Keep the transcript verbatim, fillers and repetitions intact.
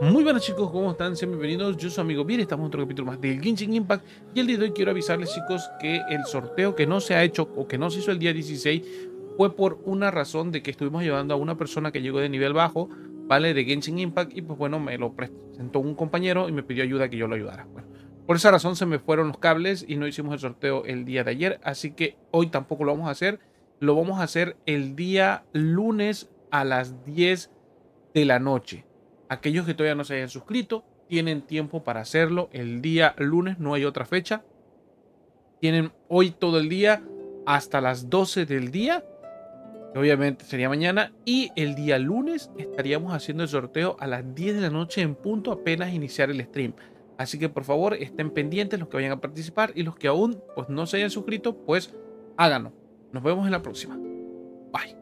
Muy buenas chicos, ¿cómo están? Sean bienvenidos, yo soy su amigo Vir, estamos en otro capítulo más del Genshin Impact. Y el día de hoy quiero avisarles chicos que el sorteo que no se ha hecho o que no se hizo el día dieciséis fue por una razón de que estuvimos ayudando a una persona que llegó de nivel bajo, ¿vale? De Genshin Impact, y pues bueno, me lo presentó un compañero y me pidió ayuda que yo lo ayudara. Bueno, por esa razón se me fueron los cables y no hicimos el sorteo el día de ayer, así que hoy tampoco lo vamos a hacer. Lo vamos a hacer el día lunes a las diez de la noche. Aquellos que todavía no se hayan suscrito tienen tiempo para hacerlo el día lunes, no hay otra fecha. Tienen hoy todo el día hasta las doce del día, que obviamente sería mañana, y el día lunes estaríamos haciendo el sorteo a las diez de la noche en punto, apenas iniciar el stream. Así que por favor estén pendientes los que vayan a participar, y los que aún pues, no se hayan suscrito, pues háganlo. Nos vemos en la próxima. Bye.